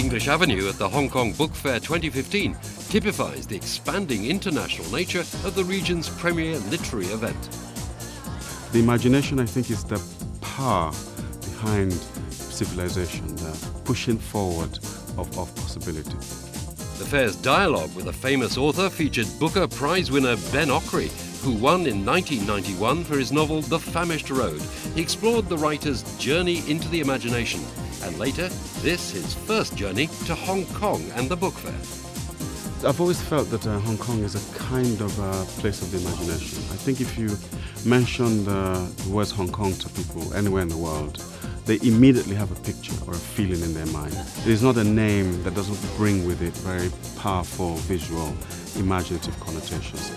English Avenue at the Hong Kong Book Fair 2015 typifies the expanding international nature of the region's premier literary event. The imagination, I think, is the power behind civilization, the pushing forward of possibility. The fair's dialogue with a famous author featured Booker Prize winner Ben Okri, who won in 1991 for his novel The Famished Road. He explored the writer's journey into the imagination, and later, this his first journey to Hong Kong and the book fair. I've always felt that Hong Kong is a kind of place of the imagination. I think if you mention the words Hong Kong to people anywhere in the world, they immediately have a picture or a feeling in their mind. It is not a name that doesn't bring with it very powerful visual, imaginative connotations.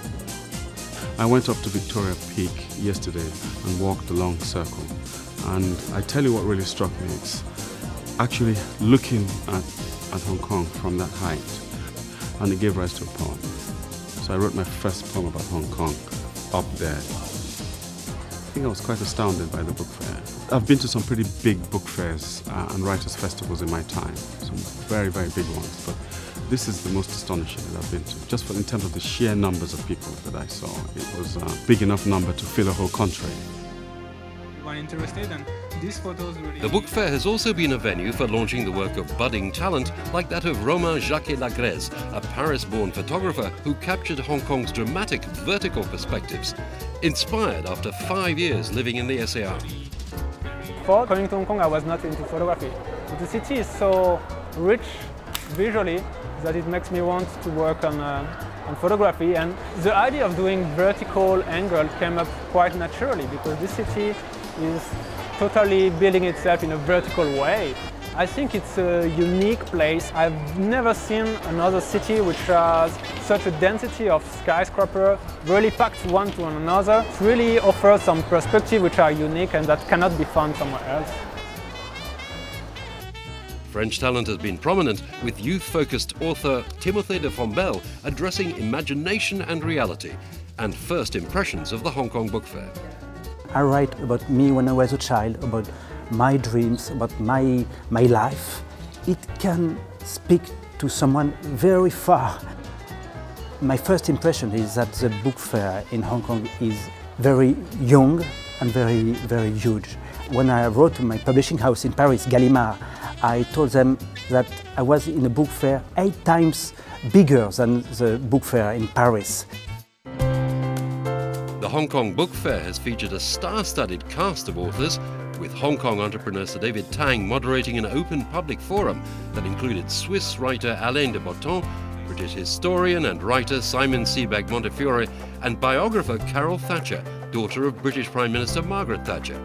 I went up to Victoria Peak yesterday and walked the long circle, and I tell you what really struck me, it's actually looking at Hong Kong from that height, and it gave rise to a poem. So I wrote my first poem about Hong Kong up there. I think I was quite astounded by the book fair. I've been to some pretty big book fairs and writers' festivals in my time, some very, very big ones, but this is the most astonishing that I've been to. Just in terms of the sheer numbers of people that I saw, it was a big enough number to fill a whole country. The book fair has also been a venue for launching the work of budding talent like that of Romain Jacquet-Lagrez, a Paris-born photographer who captured Hong Kong's dramatic vertical perspectives, inspired after 5 years living in the SAR. Before coming to Hong Kong, I was not into photography. But the city is so rich visually that it makes me want to work on photography, and the idea of doing vertical angle came up quite naturally because this city is totally building itself in a vertical way. I think it's a unique place. I've never seen another city which has such a density of skyscrapers, really packed one to another. It really offers some perspectives which are unique and that cannot be found somewhere else. French talent has been prominent, with youth-focused author Timothée de Fombelle addressing imagination and reality, and first impressions of the Hong Kong Book Fair. I write about me when I was a child, about my dreams, about my life. It can speak to someone very far. My first impression is that the book fair in Hong Kong is very young and very, very huge. When I wrote to my publishing house in Paris, Gallimard, I told them that I was in a book fair 8 times bigger than the book fair in Paris. The Hong Kong Book Fair has featured a star-studded cast of authors, with Hong Kong entrepreneur Sir David Tang moderating an open public forum that included Swiss writer Alain de Botton, British historian and writer Simon Sebag Montefiore, and biographer Carol Thatcher, daughter of British Prime Minister Margaret Thatcher.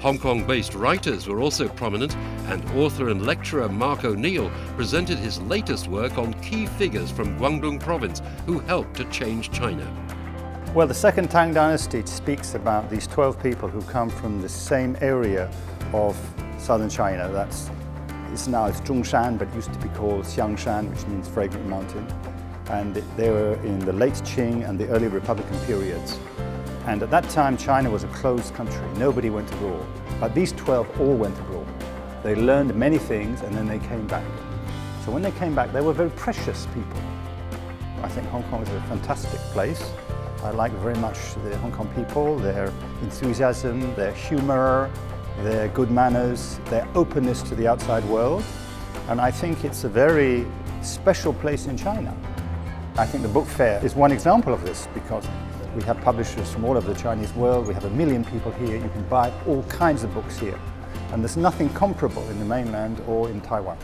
Hong Kong-based writers were also prominent, and author and lecturer Mark O'Neill presented his latest work on key figures from Guangdong province who helped to change China. Well, the second Tang dynasty speaks about these 12 people who come from the same area of southern China. Now it's Zhongshan, but it used to be called Xiangshan, which means fragrant mountain. And they were in the late Qing and the early Republican periods. And at that time, China was a closed country. Nobody went abroad. But these 12 all went abroad. They learned many things, and then they came back. So when they came back, they were very precious people. I think Hong Kong is a fantastic place. I like very much the Hong Kong people, their enthusiasm, their humor, their good manners, their openness to the outside world. And I think it's a very special place in China. I think the book fair is one example of this because we have publishers from all over the Chinese world. We have 1 million people here. You can buy all kinds of books here. And there's nothing comparable in the mainland or in Taiwan.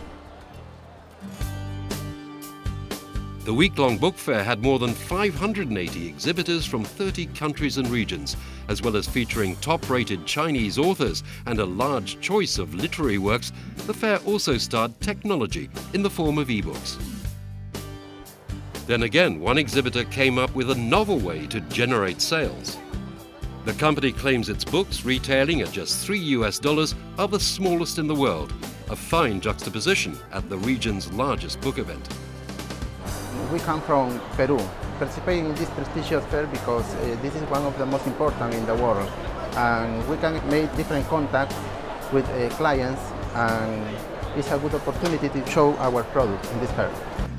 The week-long book fair had more than 580 exhibitors from 30 countries and regions, as well as featuring top-rated Chinese authors and a large choice of literary works. The fair also starred technology in the form of e-books. Then again, one exhibitor came up with a novel way to generate sales. The company claims its books, retailing at just $3 US, are the smallest in the world, a fine juxtaposition at the region's largest book event. We come from Peru, participating in this prestigious fair because this is one of the most important in the world. And we can make different contacts with clients and it's a good opportunity to show our product in this fair.